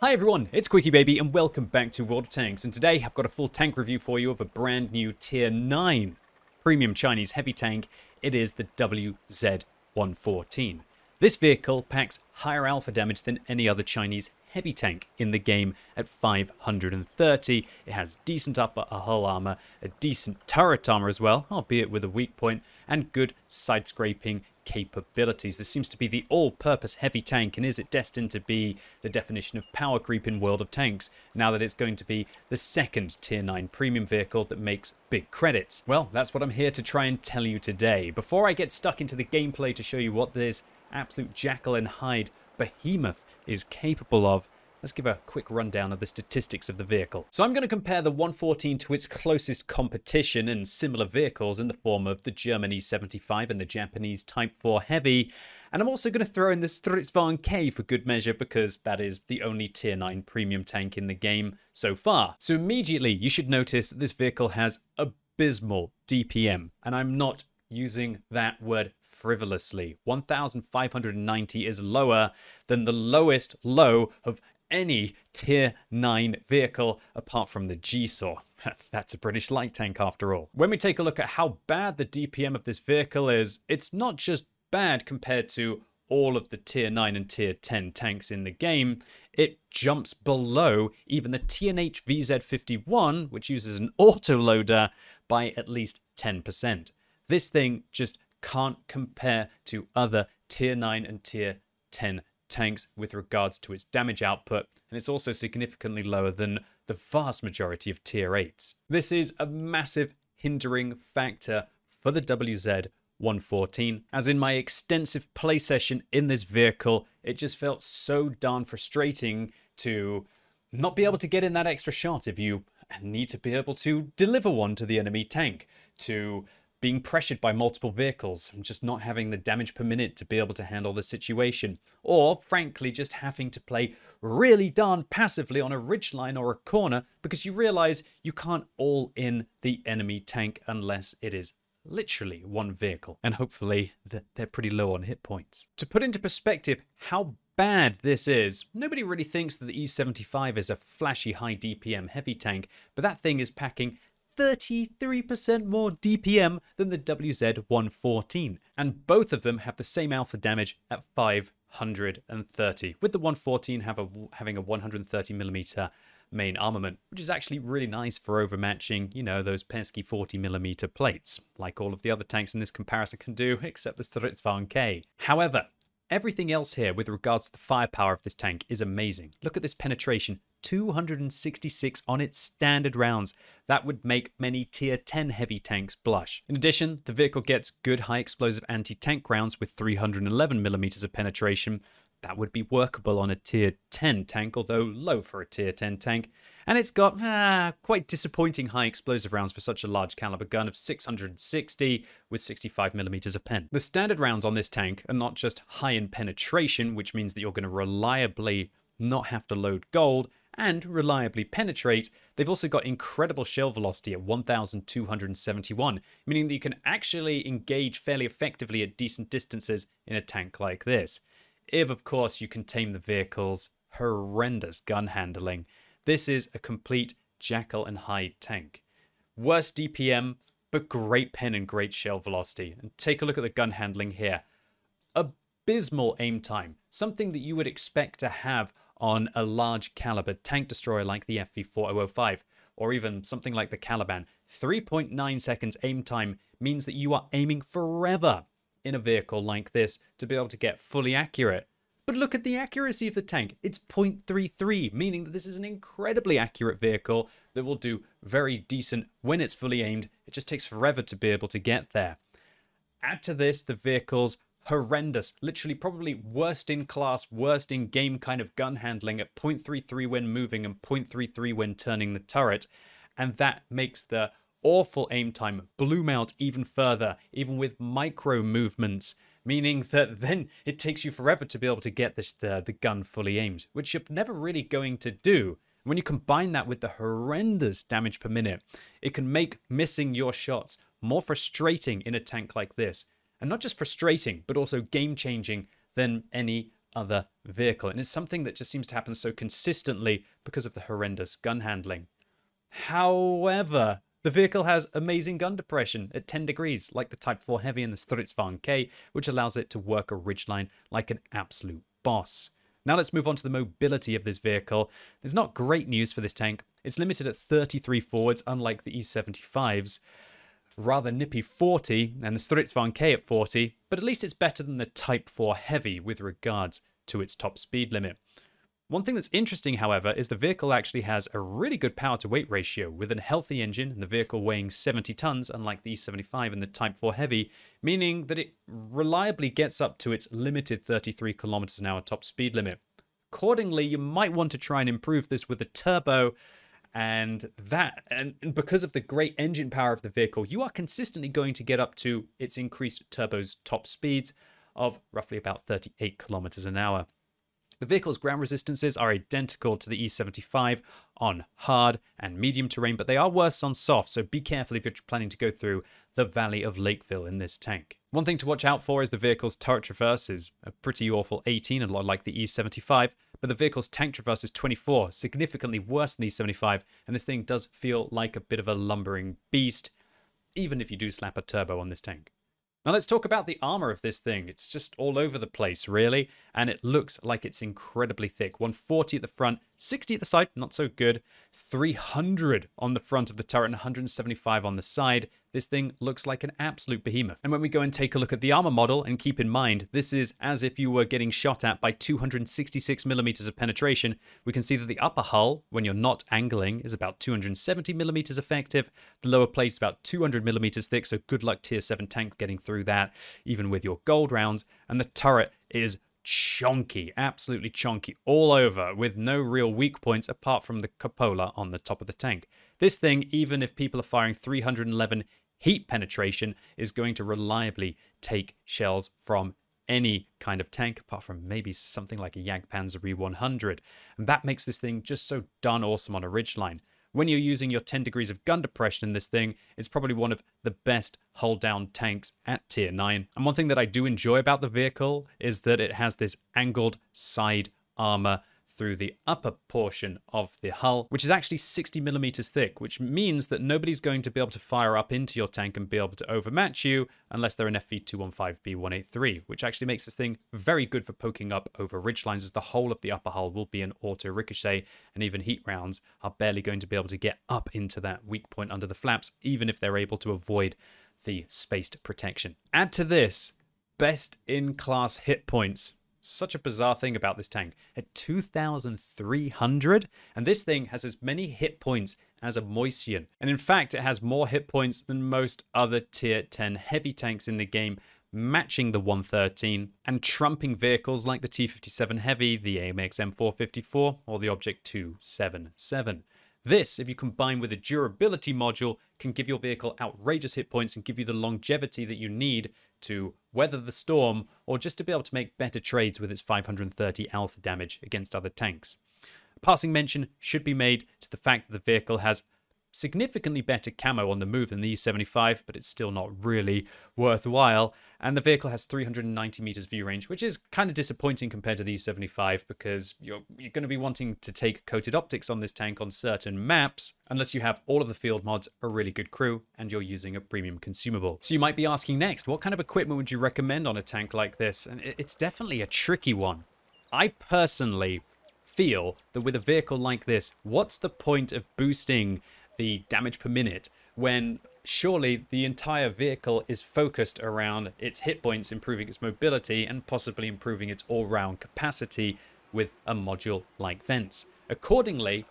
Hi everyone, it's QuickyBaby and welcome back to World of Tanks, and today I've got a full tank review for you of a brand new Tier 9 premium Chinese heavy tank. It is the WZ-114. This vehicle packs higher alpha damage than any other Chinese heavy tank in the game at 530. It has decent upper hull armor, a decent turret armor as well, albeit with a weak point, and good side scraping capabilities. This seems to be the all-purpose heavy tank, and is it destined to be the definition of power creep in World of Tanks, now that it's going to be the second Tier 9 premium vehicle that makes big credits? Well, that's what I'm here to try and tell you today. Before I get stuck into the gameplay to show you what this absolute Jekyll and Hyde behemoth is capable of, let's give a quick rundown of the statistics of the vehicle. So I'm going to compare the 114 to its closest competition and similar vehicles in the form of the German E-75 and the Japanese Type 4 Heavy. And I'm also going to throw in the Stridsvagn K for good measure, because that is the only Tier 9 premium tank in the game so far. So immediately you should notice this vehicle has abysmal DPM. And I'm not using that word frivolously. 1,590 is lower than the lowest low of any Tier 9 vehicle apart from the G-Saw. That's a British light tank after all. When we take a look at how bad the DPM of this vehicle is, it's not just bad compared to all of the Tier 9 and Tier 10 tanks in the game. It jumps below even the TNH WZ-114, which uses an autoloader, by at least 10%. This thing just can't compare to other Tier 9 and Tier 10 tanks with regards to its damage output, and it's also significantly lower than the vast majority of Tier 8s. This is a massive hindering factor for the WZ-114, as in my extensive play session in this vehicle, it just felt so darn frustrating to not be able to get in that extra shot if you need to be able to deliver one to the enemy tank, to being pressured by multiple vehicles and just not having the damage per minute to be able to handle the situation, or frankly just having to play really darn passively on a ridgeline or a corner because you realize you can't all in the enemy tank unless it is literally one vehicle, and hopefully they're pretty low on hit points. To put into perspective how bad this is, nobody really thinks that the E-75 is a flashy high DPM heavy tank, but that thing is packing 33% more DPM than the WZ-114, and both of them have the same alpha damage at 530, with the 114 having a 130mm main armament, which is actually really nice for overmatching, you know, those pesky 40mm plates, like all of the other tanks in this comparison can do, except the Stridsvagn K. However, everything else here with regards to the firepower of this tank is amazing. Look at this penetration. 266 on its standard rounds. That would make many Tier 10 heavy tanks blush. In addition, the vehicle gets good high explosive anti-tank rounds with 311mm of penetration. That would be workable on a Tier 10 tank, although low for a Tier 10 tank. And it's got quite disappointing high explosive rounds for such a large caliber gun of 660 with 65mm of pen. The standard rounds on this tank are not just high in penetration, which means that you're going to reliably not have to load gold and reliably penetrate. They've also got incredible shell velocity at 1,271, meaning that you can actually engage fairly effectively at decent distances in a tank like this. If, of course, you can tame the vehicle's horrendous gun handling. This is a complete Jekyll and Hyde tank. Worse DPM, but great pen and great shell velocity. And take a look at the gun handling here. Abysmal aim time, something that you would expect to have on a large caliber tank destroyer like the FV4005, or even something like the Caliban. 3.9 seconds aim time means that you are aiming forever in a vehicle like this to be able to get fully accurate. But look at the accuracy of the tank. It's 0.33, meaning that this is an incredibly accurate vehicle that will do very decent when it's fully aimed. It just takes forever to be able to get there. Add to this the vehicle's horrendous, literally probably worst in class, worst in game kind of gun handling at 0.33 when moving and 0.33 when turning the turret, and that makes the awful aim time bloom out even further, even with micro movements, meaning that then it takes you forever to be able to get the gun fully aimed, which you're never really going to do. When you combine that with the horrendous damage per minute, it can make missing your shots more frustrating in a tank like this. And not just frustrating, but also game-changing than any other vehicle, and it's something that just seems to happen so consistently because of the horrendous gun handling. However, the vehicle has amazing gun depression at 10 degrees, like the Type 4 Heavy and the Stridsvagn K, which allows it to work a ridgeline like an absolute boss. Now let's move on to the mobility of this vehicle. There's not great news for this tank. It's limited at 33 forwards, unlike the E-75's rather nippy 40 and the Stridsvagn K at 40, but at least it's better than the Type 4 Heavy with regards to its top speed limit. One thing that's interesting, however, is the vehicle actually has a really good power to weight ratio with a healthy engine and the vehicle weighing 70 tons, unlike the E75 and the Type 4 Heavy, meaning that it reliably gets up to its limited 33 kilometers an hour top speed limit. Accordingly, you might want to try and improve this with a turbo, and because of the great engine power of the vehicle, you are consistently going to get up to its increased turbo's top speeds of roughly about 38 kilometers an hour. The vehicle's ground resistances are identical to the E-75 on hard and medium terrain, but they are worse on soft, so be careful if you're planning to go through the Valley of Lakeville in this tank. One thing to watch out for is the vehicle's turret traverses, a pretty awful 18, a lot like the E-75, but the vehicle's tank traverse is 24, significantly worse than the E-75, and this thing does feel like a bit of a lumbering beast, even if you do slap a turbo on this tank. Now let's talk about the armor of this thing. It's just all over the place, really, and it looks like it's incredibly thick. 140 at the front, 60 at the side, not so good, 300 on the front of the turret and 175 on the side. This thing looks like an absolute behemoth. And when we go and take a look at the armor model, and keep in mind, this is as if you were getting shot at by 266 millimeters of penetration, we can see that the upper hull, when you're not angling, is about 270 millimeters effective. The lower plate is about 200 millimeters thick, so good luck tier 7 tanks getting through that, even with your gold rounds. And the turret is chonky, absolutely chonky all over, with no real weak points apart from the cupola on the top of the tank. This thing, even if people are firing 311 heat penetration, is going to reliably take shells from any kind of tank, apart from maybe something like a Jagdpanzer E100. And that makes this thing just so darn awesome on a ridgeline. When you're using your 10 degrees of gun depression in this thing, it's probably one of the best hull down tanks at tier 9. And one thing that I do enjoy about the vehicle is that it has this angled side armor through the upper portion of the hull, which is actually 60 millimeters thick, which means that nobody's going to be able to fire up into your tank and be able to overmatch you unless they're an FV215B183, which actually makes this thing very good for poking up over ridgelines, as the whole of the upper hull will be an auto ricochet, and even heat rounds are barely going to be able to get up into that weak point under the flaps, even if they're able to avoid the spaced protection. Add to this, best in class hit points. Such a bizarre thing about this tank. At 2,300, and this thing has as many hit points as a Moisian. And in fact, it has more hit points than most other tier 10 heavy tanks in the game, matching the 113 and trumping vehicles like the T57 Heavy, the AMX M4 54, or the Object 277. This, if you combine with a durability module, can give your vehicle outrageous hit points and give you the longevity that you need to weather the storm, or just to be able to make better trades with its 530 alpha damage against other tanks. A passing mention should be made to the fact that the vehicle has significantly better camo on the move than the E75, but it's still not really worthwhile. And the vehicle has 390 meters view range, which is kind of disappointing compared to the E75, because you're going to be wanting to take coated optics on this tank on certain maps, unless you have all of the field mods, a really good crew, and you're using a premium consumable. So you might be asking next, what kind of equipment would you recommend on a tank like this? And it's definitely a tricky one. I personally feel that with a vehicle like this, what's the point of boosting the damage per minute when surely the entire vehicle is focused around its hit points, improving its mobility, and possibly improving its all-round capacity with a module like Vents. Accordingly,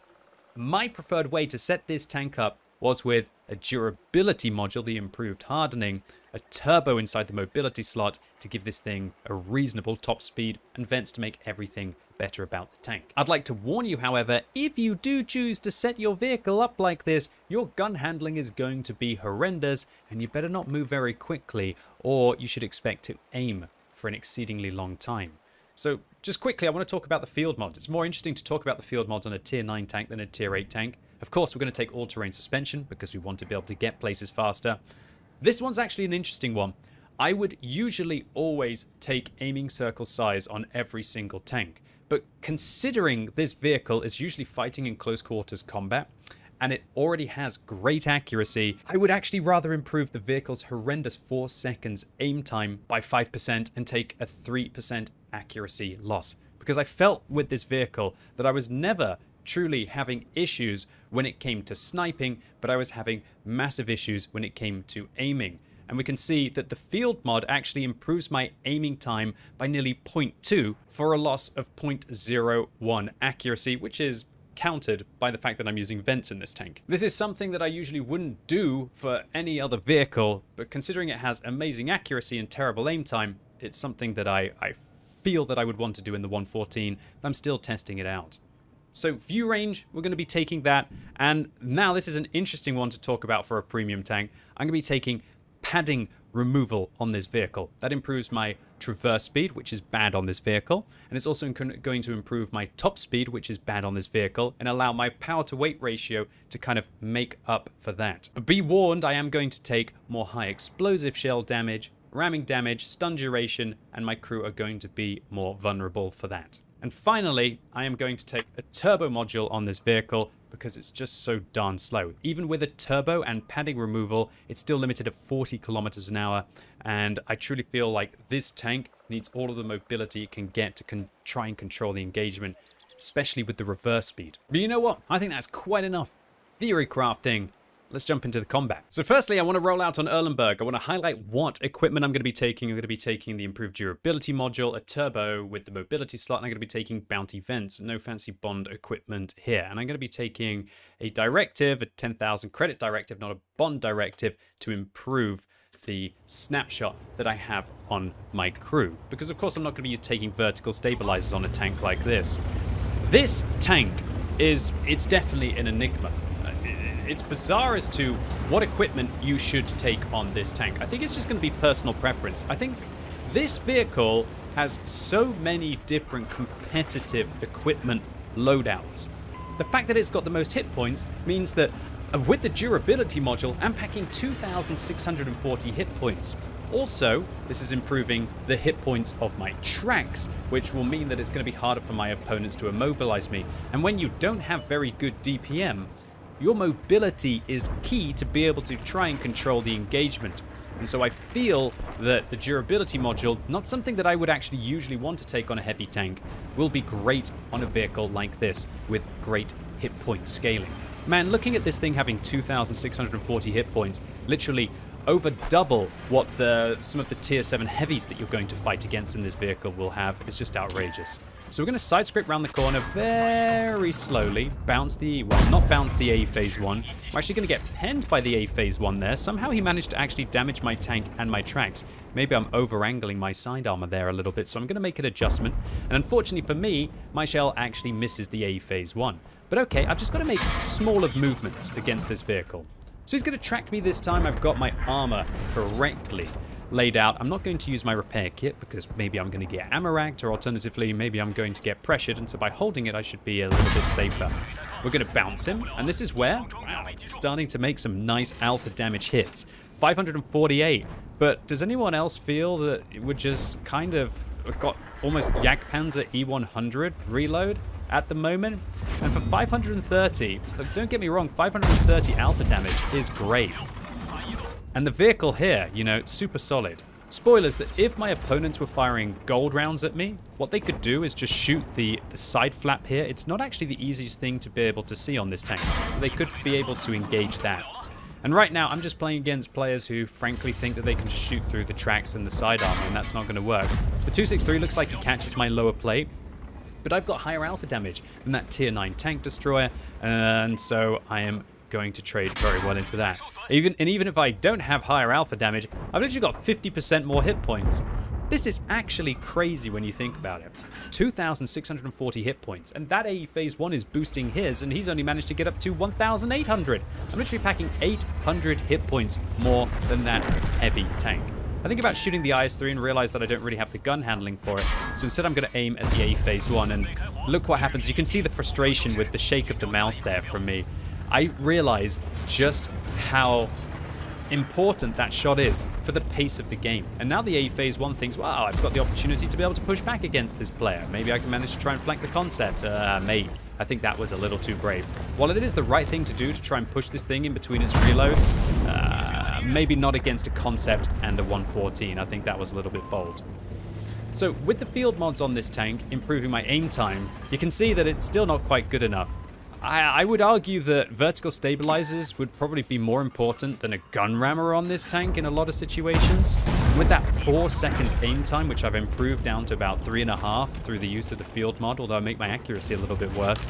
my preferred way to set this tank up was with a durability module, the improved hardening, a turbo inside the mobility slot to give this thing a reasonable top speed, and Vents to make everything better about the tank. I'd like to warn you, however, if you do choose to set your vehicle up like this, your gun handling is going to be horrendous, and you better not move very quickly, or you should expect to aim for an exceedingly long time. So just quickly, I want to talk about the field mods. It's more interesting to talk about the field mods on a tier 9 tank than a tier 8 tank. Of course, we're going to take all-terrain suspension because we want to be able to get places faster. This one's actually an interesting one. I would usually always take aiming circle size on every single tank. But considering this vehicle is usually fighting in close quarters combat, and it already has great accuracy, I would actually rather improve the vehicle's horrendous 4 seconds aim time by 5% and take a 3% accuracy loss. Because I felt with this vehicle that I was never truly having issues when it came to sniping, but I was having massive issues when it came to aiming. And we can see that the field mod actually improves my aiming time by nearly 0.2 for a loss of 0.01 accuracy, which is countered by the fact that I'm using vents in this tank. This is something that I usually wouldn't do for any other vehicle, but considering it has amazing accuracy and terrible aim time, it's something that I feel that I would want to do in the 114, but I'm still testing it out. So view range, we're going to be taking that, and now this is an interesting one to talk about for a premium tank. I'm going to be taking padding removal on this vehicle. That improves my traverse speed, which is bad on this vehicle, and it's also going to improve my top speed, which is bad on this vehicle, and allow my power to weight ratio to kind of make up for that. But be warned, I am going to take more high explosive shell damage, ramming damage, stun duration, and my crew are going to be more vulnerable for that. And finally, I am going to take a turbo module on this vehicle because it's just so darn slow. Even with a turbo and padding removal, it's still limited at 40 kilometers an hour. And I truly feel like this tank needs all of the mobility it can get to try and control the engagement, especially with the reverse speed. But you know what? I think that's quite enough theory crafting. Let's jump into the combat. So firstly, I want to roll out on Erlenberg. I want to highlight what equipment I'm going to be taking. I'm going to be taking the improved durability module, a turbo with the mobility slot, and I'm going to be taking bounty vents. No fancy bond equipment here. And I'm going to be taking a directive, a 10,000 credit directive, not a bond directive, to improve the snapshot that I have on my crew. Because of course I'm not going to be taking vertical stabilizers on a tank like this. This tank is, it's definitely an enigma. It's bizarre as to what equipment you should take on this tank. I think it's just going to be personal preference. I think this vehicle has so many different competitive equipment loadouts. The fact that it's got the most hit points means that with the durability module, I'm packing 2,640 hit points. Also, this is improving the hit points of my tracks, which will mean that it's going to be harder for my opponents to immobilize me. And when you don't have very good DPM, your mobility is key to be able to try and control the engagement. And so I feel that the durability module, not something that I would actually usually want to take on a heavy tank, will be great on a vehicle like this with great hit point scaling. Man, looking at this thing having 2,640 hit points, literally over double what some of the tier 7 heavies that you're going to fight against in this vehicle will have, is just outrageous. So we're going to side script around the corner very slowly, bounce the, well, not bounce the AE Phase One. We're actually going to get penned by the AE Phase One there. Somehow he managed to actually damage my tank and my tracks. Maybe I'm over-angling my side armor there a little bit, so I'm going to make an adjustment. And unfortunately for me, my shell actually misses the AE Phase One. But okay, I've just got to make smaller movements against this vehicle. So he's going to track me this time. I've got my armor correctly laid out. I'm not going to use my repair kit because maybe I'm going to get ammo-ragged, or alternatively, maybe I'm going to get pressured. And so by holding it, I should be a little bit safer. We're going to bounce him. And this is where, wow, starting to make some nice alpha damage hits. 548. But does anyone else feel that we're just kind of got almost Jagdpanzer E100 reload at the moment? And for 530, look, don't get me wrong, 530 alpha damage is great. And the vehicle here, you know, super solid. Spoilers that if my opponents were firing gold rounds at me, what they could do is just shoot the side flap here. It's not actually the easiest thing to be able to see on this tank. They could be able to engage that. And right now, I'm just playing against players who frankly think that they can just shoot through the tracks and the side armor, and that's not going to work. The 263 looks like he catches my lower plate, but I've got higher alpha damage than that tier 9 tank destroyer, and so I am going to trade very well into that. Even if I don't have higher alpha damage, I've literally got 50% more hit points. This is actually crazy when you think about it. 2,640 hit points, and that AE Phase 1 is boosting his, and he's only managed to get up to 1,800. I'm literally packing 800 hit points more than that heavy tank. I think about shooting the IS-3 and realize that I don't really have the gun handling for it. So instead I'm going to aim at the AE Phase 1, and look what happens. You can see the frustration with the shake of the mouse there from me. I realize just how important that shot is for the pace of the game. And now the AE Phase 1 thinks, wow, I've got the opportunity to be able to push back against this player. Maybe I can manage to try and flank the concept. Maybe. I think that was a little too brave. While it is the right thing to do to try and push this thing in between its reloads, maybe not against a concept and a 114. I think that was a little bit bold. So with the field mods on this tank, improving my aim time, you can see that it's still not quite good enough. I would argue that vertical stabilizers would probably be more important than a gun rammer on this tank in a lot of situations. With that 4 seconds aim time, which I've improved down to about 3.5 through the use of the field mod, although I make my accuracy a little bit worse,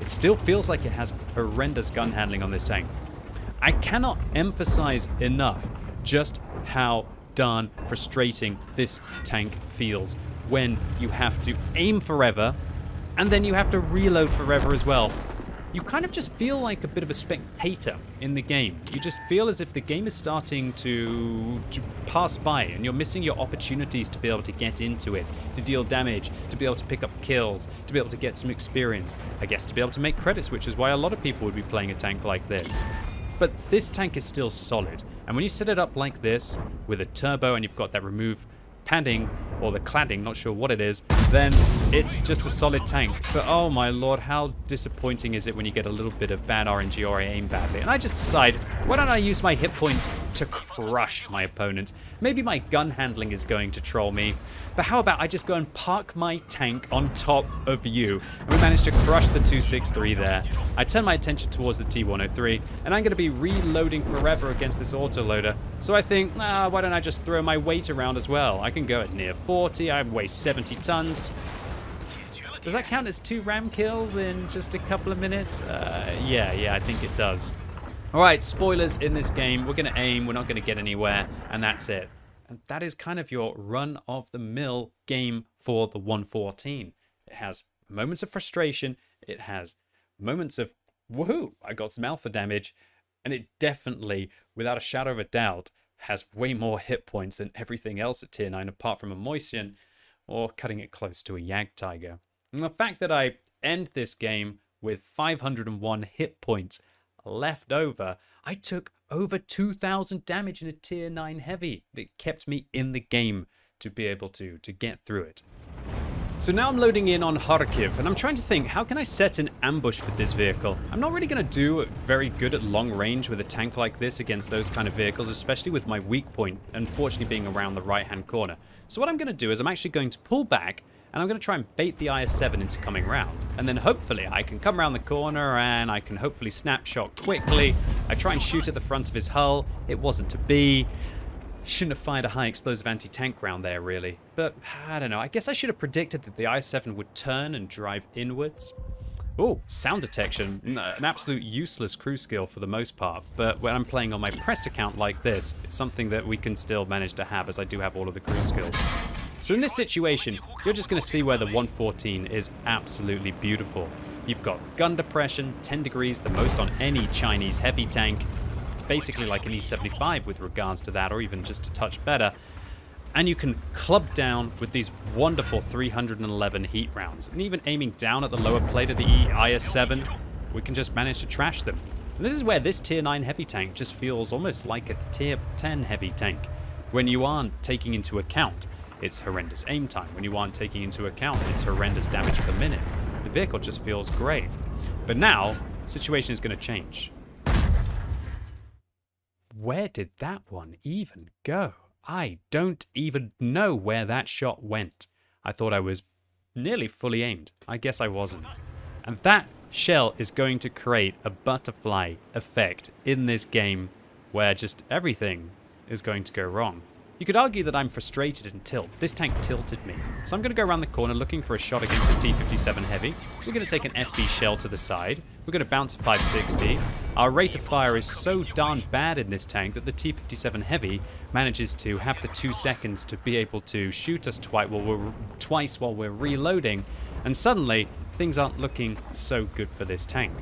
it still feels like it has horrendous gun handling on this tank. I cannot emphasize enough just how darn frustrating this tank feels when you have to aim forever and then you have to reload forever as well. You kind of just feel like a bit of a spectator in the game. You just feel as if the game is starting to pass by and you're missing your opportunities to be able to get into it, to deal damage, to be able to pick up kills, to be able to get some experience, I guess to be able to make credits, which is why a lot of people would be playing a tank like this. But this tank is still solid. And when you set it up like this, with a turbo and you've got that remove padding, or the cladding, not sure what it is, then it's just a solid tank. But oh my lord, how disappointing is it when you get a little bit of bad RNG or I aim badly. And I just decide, why don't I use my hit points to crush my opponents? Maybe my gun handling is going to troll me, but how about I just go and park my tank on top of you? And we managed to crush the 263 there. I turn my attention towards the T103, and I'm going to be reloading forever against this autoloader. So I think, why don't I just throw my weight around as well? I can go at near 40, I weigh 70 tons. Does that count as 2 ram kills in just a couple of minutes? Yeah, I think it does. Alright, spoilers in this game. We're going to aim, we're not going to get anywhere, and that's it. And that is kind of your run-of-the-mill game for the 114. It has moments of frustration, it has moments of, woohoo, I got some alpha damage, and it definitely, without a shadow of a doubt, has way more hit points than everything else at Tier 9, apart from a Moisian, or cutting it close to a Jagd Tiger. And the fact that I end this game with 501 hit points left over, I took over 2,000 damage in a Tier 9 Heavy. It kept me in the game to be able to get through it. So now I'm loading in on Kharkiv, and I'm trying to think, how can I set an ambush with this vehicle? I'm not really going to do very good at long range with a tank like this against those kind of vehicles, especially with my weak point, unfortunately being around the right-hand corner. So what I'm going to do is I'm actually going to pull back, and I'm going to try and bait the IS-7 into coming round. And then hopefully I can come around the corner and I can hopefully snapshot quickly. I try and shoot at the front of his hull. It wasn't to be. Shouldn't have fired a high explosive anti-tank round there, really. But I don't know. I guess I should have predicted that the IS-7 would turn and drive inwards. Oh, sound detection. An absolute useless crew skill for the most part. But when I'm playing on my press account like this, it's something that we can still manage to have, as I do have all of the crew skills. So in this situation, you're just going to see where the 114 is absolutely beautiful. You've got gun depression, 10 degrees, the most on any Chinese heavy tank, basically like an E-75 with regards to that, or even just a touch better. And you can club down with these wonderful 311 heat rounds. And even aiming down at the lower plate of the IS-7, we can just manage to trash them. And this is where this Tier 9 heavy tank just feels almost like a Tier 10 heavy tank, when you aren't taking into account its horrendous aim time, when you aren't taking into account its horrendous damage per minute. The vehicle just feels great. But now, the situation is going to change. Where did that one even go? I don't even know where that shot went. I thought I was nearly fully aimed. I guess I wasn't. And that shell is going to create a butterfly effect in this game where just everything is going to go wrong. You could argue that I'm frustrated and tilt. This tank tilted me. So I'm going to go around the corner looking for a shot against the T57 Heavy. We're going to take an FV shell to the side. We're going to bounce at 560. Our rate of fire is so darn bad in this tank that the T57 Heavy manages to have the 2 seconds to be able to shoot us twice while we're reloading. And suddenly, things aren't looking so good for this tank.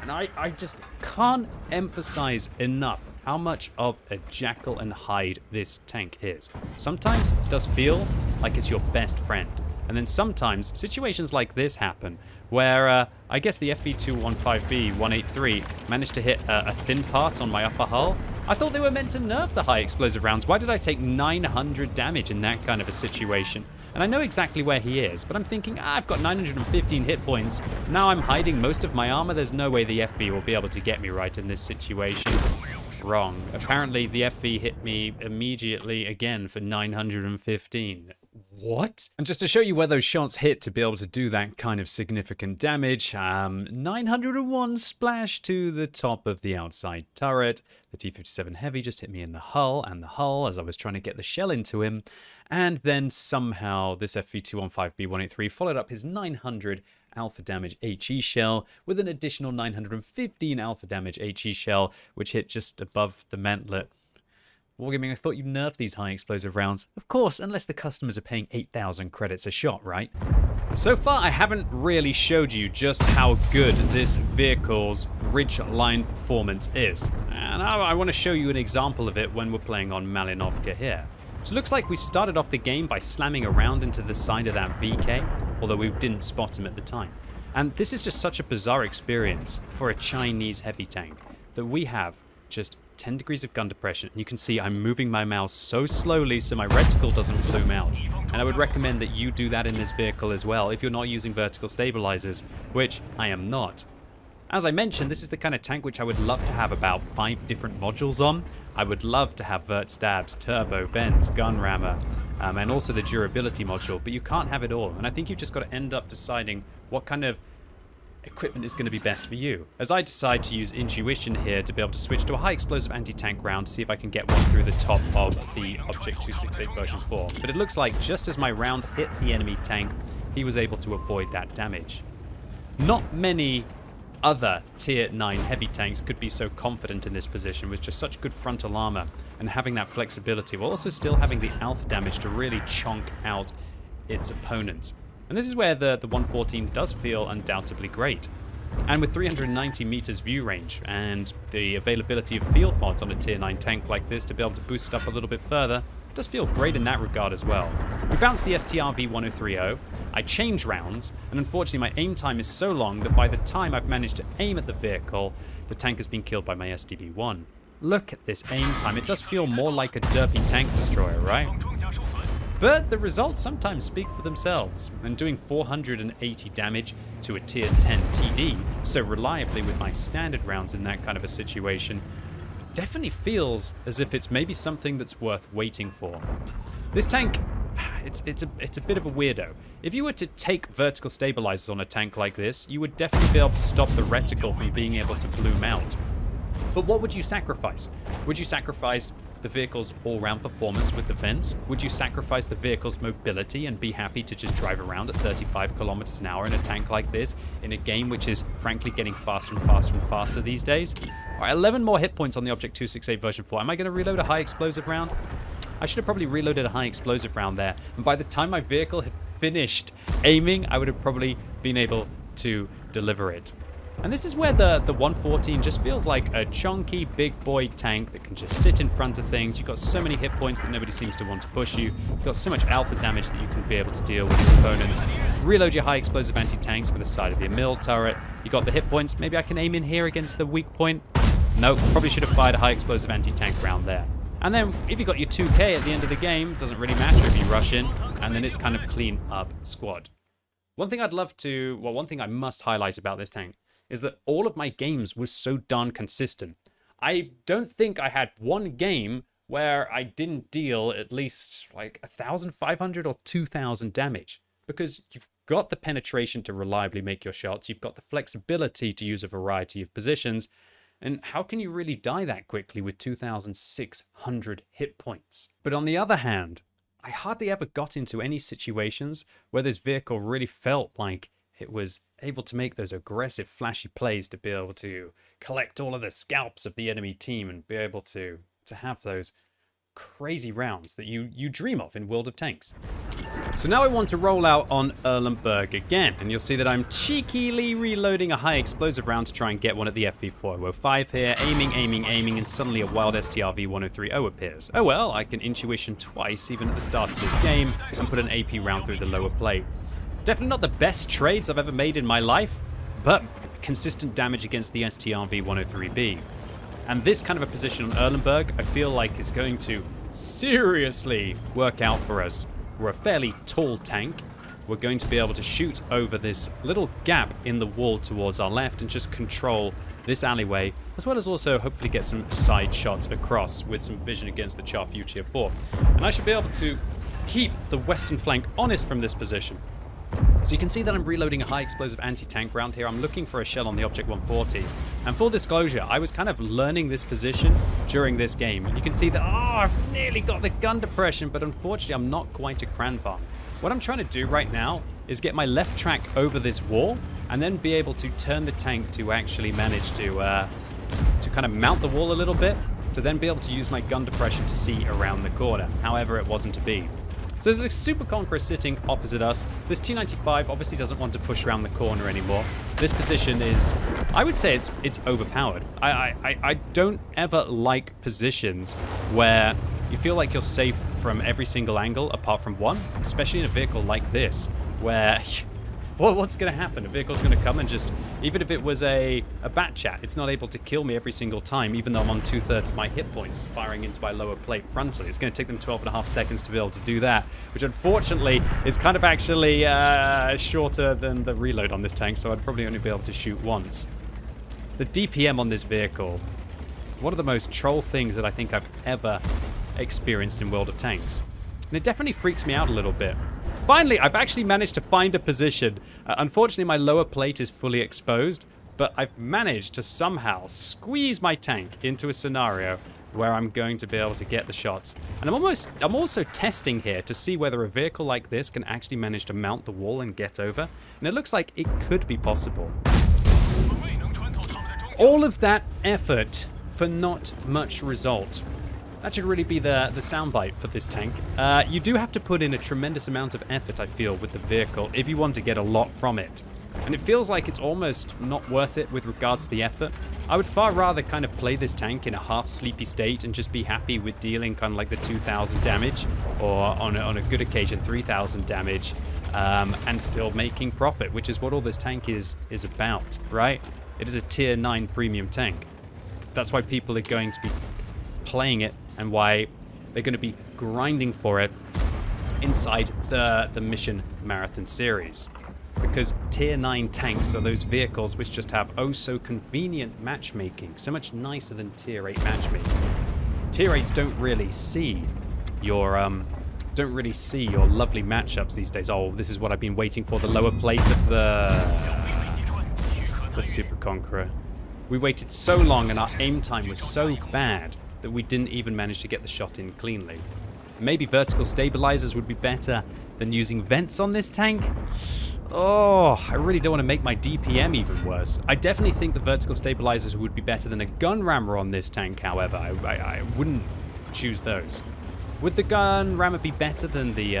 And I just can't emphasize enough how much of a jackal and hide this tank is. Sometimes it does feel like it's your best friend. And then sometimes situations like this happen, where I guess the FV215B183 managed to hit a thin part on my upper hull, I thought they were meant to nerf the high explosive rounds. Why did I take 900 damage in that kind of a situation? And I know exactly where he is, but I'm thinking, I've got 915 hit points. Now I'm hiding most of my armor. There's no way the FV will be able to get me right in this situation. Wrong. Apparently the FV hit me immediately again for 915. What? And just to show you where those shots hit to be able to do that kind of significant damage, 901 splash to the top of the outside turret. The T57 Heavy just hit me in the hull and the hull as I was trying to get the shell into him. And then somehow this FV215B183 followed up his 900 alpha damage HE shell with an additional 915 alpha damage HE shell, which hit just above the mantlet. Wargaming, I thought you nerfed these high explosive rounds. Of course, unless the customers are paying 8,000 credits a shot, right? So far, I haven't really showed you just how good this vehicle's ridgeline performance is. And I want to show you an example of it when we're playing on Malinovka here. So it looks like we've started off the game by slamming around into the side of that VK, although we didn't spot him at the time. And this is just such a bizarre experience for a Chinese heavy tank that we have just 10 degrees of gun depression. And you can see I'm moving my mouse so slowly so my reticle doesn't bloom out. And I would recommend that you do that in this vehicle as well if you're not using vertical stabilizers, which I am not. As I mentioned, this is the kind of tank which I would love to have about 5 different modules on. I would love to have vert stabs, turbo, vents, gun rammer, and also the durability module, but you can't have it all. And I think you've just got to end up deciding what kind of equipment is going to be best for you. As I decide to use intuition here to be able to switch to a high explosive anti-tank round to see if I can get one through the top of the Object 268 version 4. But it looks like just as my round hit the enemy tank, he was able to avoid that damage. Not many other tier 9 heavy tanks could be so confident in this position with just such good frontal armor and having that flexibility while also still having the alpha damage to really chonk out its opponents. And this is where the 114 does feel undoubtedly great. And with 390 meters view range and the availability of field mods on a tier 9 tank like this to be able to boost it up a little bit further, it does feel great in that regard as well. We bounce the STRV-1030, I change rounds, and unfortunately my aim time is so long that by the time I've managed to aim at the vehicle, the tank has been killed by my STB1. Look at this aim time, it does feel more like a derpy tank destroyer, right? But the results sometimes speak for themselves, and doing 480 damage to a tier 10 TD so reliably with my standard rounds in that kind of a situation definitely feels as if it's maybe something that's worth waiting for. This tank, it's a bit of a weirdo. If you were to take vertical stabilizers on a tank like this, you would definitely be able to stop the reticle from being able to bloom out. But what would you sacrifice? Would you sacrifice the vehicle's all-round performance with the vents? Would you sacrifice the vehicle's mobility and be happy to just drive around at 35 kilometers an hour in a tank like this, in a game which is frankly getting faster and faster and faster these days? All right, 11 more hit points on the Object 268 version 4. Am I going to reload a high explosive round? I should have probably reloaded a high explosive round there. And by the time my vehicle had finished aiming, I would have probably been able to deliver it. And this is where the 114 just feels like a chunky big boy tank that can just sit in front of things. You've got so many hit points that nobody seems to want to push you. You've got so much alpha damage that you can be able to deal with your opponents. Reload your high explosive anti-tanks for the side of your mill turret. You got the hit points. Maybe I can aim in here against the weak point. Nope, probably should have fired a high explosive anti-tank round there. And then if you got your 2K at the end of the game, it doesn't really matter if you rush in, and then it's kind of clean up squad. One thing I must highlight about this tank is that all of my games was so darn consistent. I don't think I had one game where I didn't deal at least like 1,500 or 2,000 damage, because you've got the penetration to reliably make your shots, you've got the flexibility to use a variety of positions, and how can you really die that quickly with 2,600 hit points? But on the other hand, I hardly ever got into any situations where this vehicle really felt like it was able to make those aggressive, flashy plays to be able to collect all of the scalps of the enemy team and be able to have those crazy rounds that you dream of in World of Tanks. So now I want to roll out on Erlenberg again, and you'll see that I'm cheekily reloading a high explosive round to try and get one at the FV4005 here, aiming, and suddenly a wild STRV-1030 appears. Oh well, I can intuition twice even at the start of this game and put an AP round through the lower plate. Definitely not the best trades I've ever made in my life, but consistent damage against the STRV-103B. And this kind of a position on Erlenberg, I feel like, is going to seriously work out for us. We're a fairly tall tank. We're going to be able to shoot over this little gap in the wall towards our left and just control this alleyway, as well as also hopefully get some side shots across with some vision against the Char Fuchsia Tier 4. And I should be able to keep the western flank honest from this position. So you can see that I'm reloading a high explosive anti-tank round here. I'm looking for a shell on the Object 140. And full disclosure, I was kind of learning this position during this game. And you can see that, oh, I've nearly got the gun depression, but unfortunately I'm not quite a Kranvar. What I'm trying to do right now is get my left track over this wall and then be able to turn the tank to actually manage to kind of mount the wall a little bit, to then be able to use my gun depression to see around the corner. However, it wasn't to be. So there's a Super Conqueror sitting opposite us. This T95 obviously doesn't want to push around the corner anymore. This position is, I would say it's overpowered. I don't ever like positions where you feel like you're safe from every single angle apart from one, especially in a vehicle like this, where, well, what's going to happen? A vehicle's going to come and just, even if it was a Batchat, it's not able to kill me every single time, even though I'm on 2/3 of my hit points firing into my lower plate frontal. It's going to take them 12.5 seconds to be able to do that, which unfortunately is kind of actually shorter than the reload on this tank, so I'd probably only be able to shoot once. The DPM on this vehicle, one of the most troll things that I think I've ever experienced in World of Tanks. And it definitely freaks me out a little bit. Finally, I've actually managed to find a position. Unfortunately, my lower plate is fully exposed, but I've managed to somehow squeeze my tank into a scenario where I'm going to be able to get the shots. And I'm also testing here to see whether a vehicle like this can actually manage to mount the wall and get over. And it looks like it could be possible. All of that effort for not much result. That should really be the soundbite for this tank. You do have to put in a tremendous amount of effort, I feel, with the vehicle if you want to get a lot from it. And it feels like it's almost not worth it with regards to the effort. I would far rather kind of play this tank in a half-sleepy state and just be happy with dealing kind of like the 2,000 damage, or on a good occasion 3,000 damage, and still making profit, which is what all this tank is about, right? It is a Tier 9 premium tank. That's why people are going to be playing it, and why they're going to be grinding for it inside the Mission Marathon series. Because Tier 9 tanks are those vehicles which just have oh so convenient matchmaking, so much nicer than Tier 8 matchmaking. Tier 8s don't really see your lovely matchups these days. Oh, this is what I've been waiting for, the lower plate of the Super Conqueror. We waited so long and our aim time was so bad that we didn't even manage to get the shot in cleanly. Maybe vertical stabilizers would be better than using vents on this tank? Oh, I really don't want to make my DPM even worse. I definitely think the vertical stabilizers would be better than a gun rammer on this tank, however. I wouldn't choose those. Would the gun rammer be better than the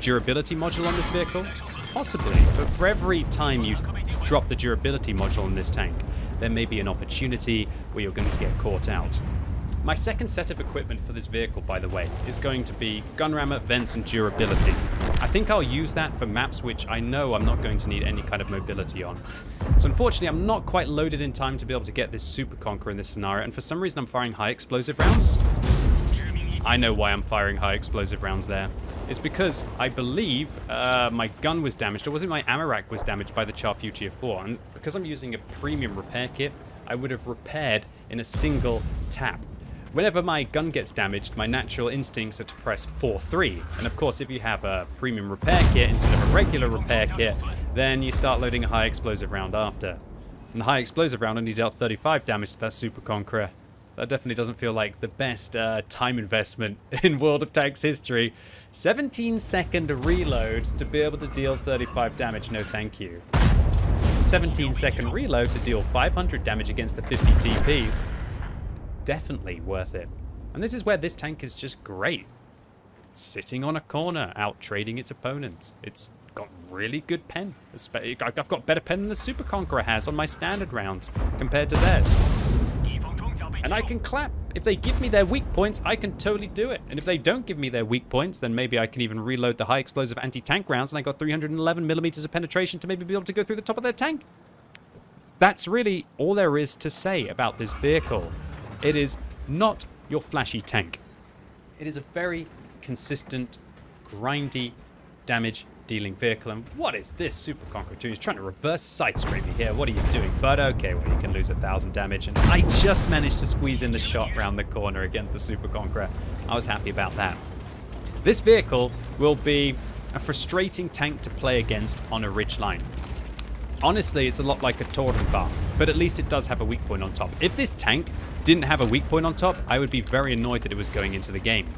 durability module on this vehicle? Possibly, but for every time you drop the durability module on this tank, there may be an opportunity where you're going to get caught out. My second set of equipment for this vehicle, by the way, is going to be gun rammer, vents, and durability. I think I'll use that for maps which I know I'm not going to need any kind of mobility on. So unfortunately, I'm not quite loaded in time to be able to get this Super Conqueror in this scenario, and for some reason I'm firing high explosive rounds. I know why I'm firing high explosive rounds there. It's because I believe my gun was damaged, or was it my Amarak was damaged by the Char Fuchsia 4, and because I'm using a premium repair kit, I would have repaired in a single tap. Whenever my gun gets damaged, my natural instincts are to press 4-3. And of course, if you have a premium repair kit instead of a regular repair kit, then you start loading a high explosive round after. And the high explosive round only dealt 35 damage to that Super Conqueror. That definitely doesn't feel like the best time investment in World of Tanks history. 17-second reload to be able to deal 35 damage, no thank you. 17-second reload to deal 500 damage against the 50 TP. Definitely worth it. And this is where this tank is just great. Sitting on a corner, out trading its opponents. It's got really good pen. I've got better pen than the Super Conqueror has on my standard rounds compared to theirs. And I can clap. If they give me their weak points, I can totally do it. And if they don't give me their weak points, then maybe I can even reload the high explosive anti-tank rounds, and I got 311 millimeters of penetration to maybe be able to go through the top of their tank. That's really all there is to say about this vehicle. It is not your flashy tank. It is a very consistent, grindy, damage-dealing vehicle. And what is this Super Conqueror doing? He's trying to reverse sight scrape me here. What are you doing? But okay, well, you can lose 1,000 damage. And I just managed to squeeze in the shot round the corner against the Super Conqueror. I was happy about that. This vehicle will be a frustrating tank to play against on a ridgeline. Honestly, it's a lot like a Tornvagn, but at least it does have a weak point on top. If this tank didn't have a weak point on top, I would be very annoyed that it was going into the game.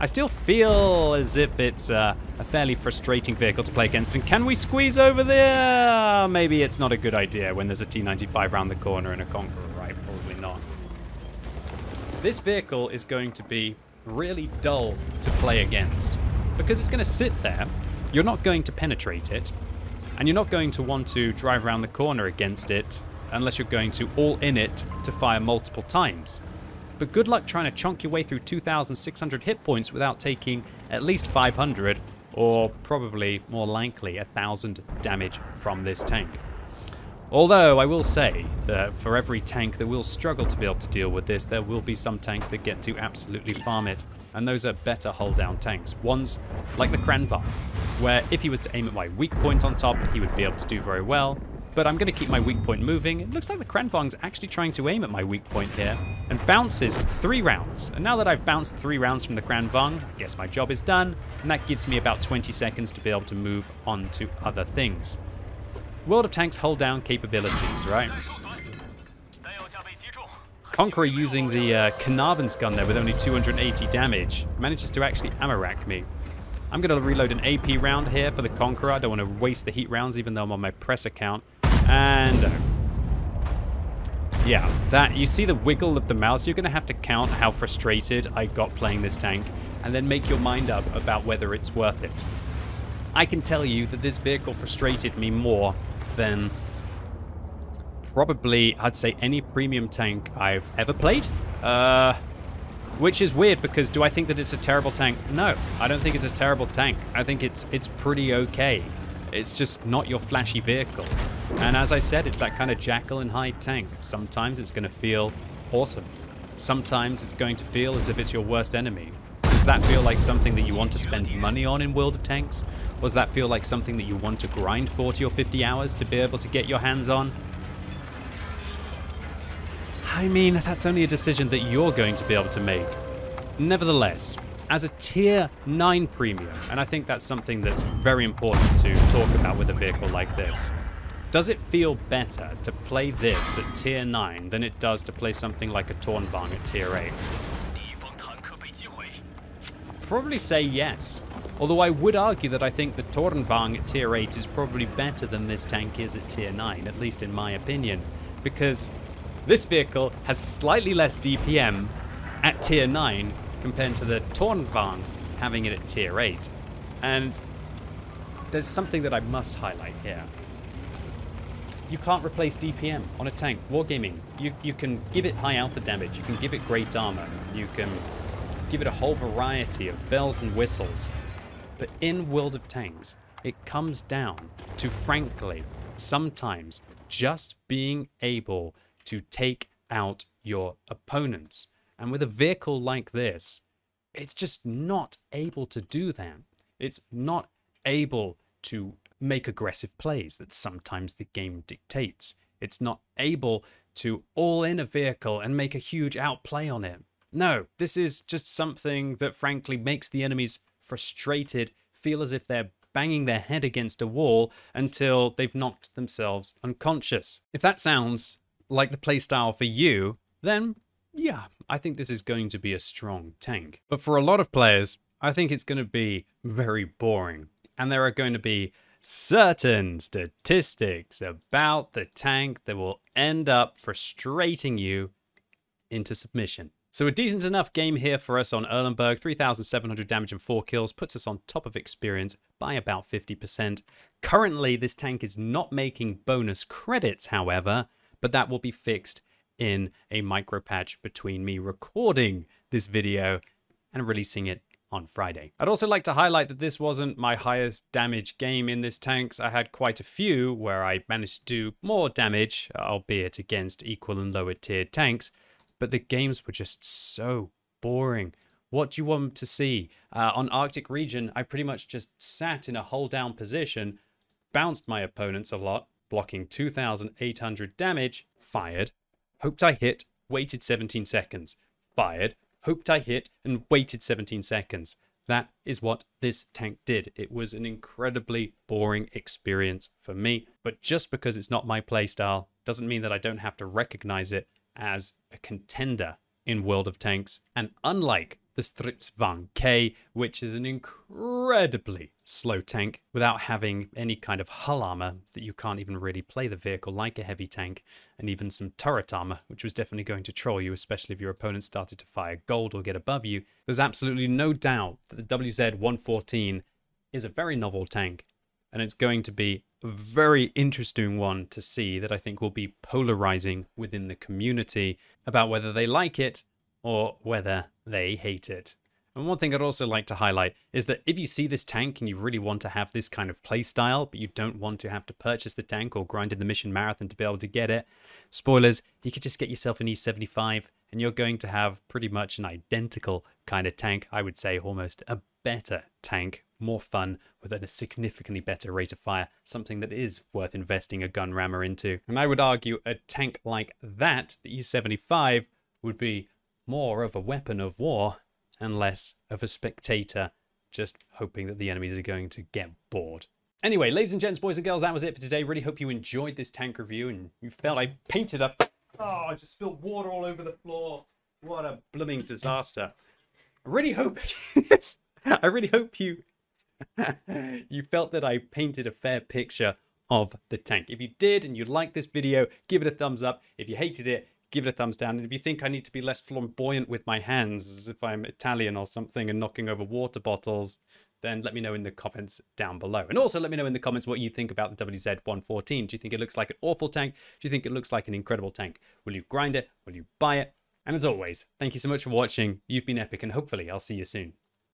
I still feel as if it's a fairly frustrating vehicle to play against. And can we squeeze over there? Maybe it's not a good idea when there's a T95 around the corner and a Conqueror, right? Probably not. This vehicle is going to be really dull to play against because it's going to sit there. You're not going to penetrate it. And you're not going to want to drive around the corner against it unless you're going to all-in it to fire multiple times. But good luck trying to chonk your way through 2,600 hit points without taking at least 500 or probably more likely 1,000 damage from this tank. Although I will say that for every tank that will struggle to be able to deal with this, there will be some tanks that get to absolutely farm it. And those are better hull-down tanks. Ones like the Kharkiv, where if he was to aim at my weak point on top, he would be able to do very well. But I'm going to keep my weak point moving. It looks like the Kharkiv's actually trying to aim at my weak point here and bounces 3 rounds. And now that I've bounced 3 rounds from the Kharkiv, I guess my job is done. And that gives me about 20 seconds to be able to move on to other things. World of Tanks hull-down capabilities, right? Conqueror using the Carnarvon's gun there with only 280 damage. Manages to actually Amarak me. I'm going to reload an AP round here for the Conqueror. I don't want to waste the heat rounds even though I'm on my press account. And... yeah, that... you see the wiggle of the mouse? You're going to have to count how frustrated I got playing this tank. And then make your mind up about whether it's worth it. I can tell you that this vehicle frustrated me more than... probably, I'd say, any premium tank I've ever played. Which is weird, because do I think that it's a terrible tank? No, I don't think it's a terrible tank. I think it's pretty okay. It's just not your flashy vehicle. And as I said, it's that kind of Jekyll and Hyde tank. Sometimes it's going to feel awesome. Sometimes it's going to feel as if it's your worst enemy. Does that feel like something that you want to spend money on in World of Tanks? Or does that feel like something that you want to grind 40 or 50 hours to be able to get your hands on? I mean, that's only a decision that you're going to be able to make. Nevertheless, as a tier 9 premium, and I think that's something that's very important to talk about with a vehicle like this, does it feel better to play this at tier 9 than it does to play something like a Tornvagn at tier 8? I'd probably say yes, although I would argue that I think the Tornvagn at tier 8 is probably better than this tank is at tier 9, at least in my opinion, because this vehicle has slightly less DPM at tier 9 compared to the Tornvagn having it at tier 8. And there's something that I must highlight here. You can't replace DPM on a tank. Wargaming, you can give it high alpha damage, you can give it great armor, you can give it a whole variety of bells and whistles. But in World of Tanks, it comes down to, frankly, sometimes just being able to take out your opponents. And with a vehicle like this, it's just not able to do that. It's not able to make aggressive plays that sometimes the game dictates. It's not able to all in a vehicle and make a huge outplay on it. No, this is just something that frankly makes the enemies frustrated, feel as if they're banging their head against a wall until they've knocked themselves unconscious. If that sounds like the playstyle for you, then yeah, I think this is going to be a strong tank. But for a lot of players, I think it's going to be very boring. And there are going to be certain statistics about the tank that will end up frustrating you into submission. So a decent enough game here for us on Erlenberg. 3,700 damage and 4 kills puts us on top of experience by about 50%. Currently, this tank is not making bonus credits, however, but that will be fixed in a micro patch between me recording this video and releasing it on Friday. I'd also like to highlight that this wasn't my highest damage game in this tanks. I had quite a few where I managed to do more damage, albeit against equal and lower tiered tanks, but the games were just so boring. What do you want to see? On Arctic region, I pretty much just sat in a hold down position, bounced my opponents a lot, blocking 2,800 damage, fired, hoped I hit, waited 17 seconds, fired, hoped I hit, and waited 17 seconds. That is what this tank did. It was an incredibly boring experience for me, but just because it's not my playstyle doesn't mean that I don't have to recognize it as a contender in World of Tanks. And unlike the Stridsvagn K, which is an incredibly slow tank without having any kind of hull armor that you can't even really play the vehicle like a heavy tank, and even some turret armor, which was definitely going to troll you, especially if your opponent started to fire gold or get above you. There's absolutely no doubt that the WZ-114 is a very novel tank, and it's going to be a very interesting one to see that I think will be polarizing within the community about whether they like it or whether they hate it. And one thing I'd also like to highlight is that if you see this tank and you really want to have this kind of playstyle, but you don't want to have to purchase the tank or grind in the mission marathon to be able to get it, spoilers, you could just get yourself an E-75 and you're going to have pretty much an identical kind of tank. I would say almost a better tank, more fun, with a significantly better rate of fire, something that is worth investing a gun rammer into. And I would argue a tank like that, the E-75, would be more of a weapon of war and less of a spectator just hoping that the enemies are going to get bored. Anyway, ladies and gents, boys and girls, that was it for today. Really hope you enjoyed this tank review and you felt I painted up. Oh, I just spilled water all over the floor. What a blooming disaster. I really hope you felt that I painted a fair picture of the tank. If you did and you liked this video, give it a thumbs up. If you hated it, give it a thumbs down. And if you think I need to be less flamboyant with my hands, as if I'm Italian or something and knocking over water bottles, then let me know in the comments down below. And also let me know in the comments what you think about the WZ-114. Do you think it looks like an awful tank? Do you think it looks like an incredible tank? Will you grind it? Will you buy it? And as always, thank you so much for watching. You've been epic, and hopefully I'll see you soon.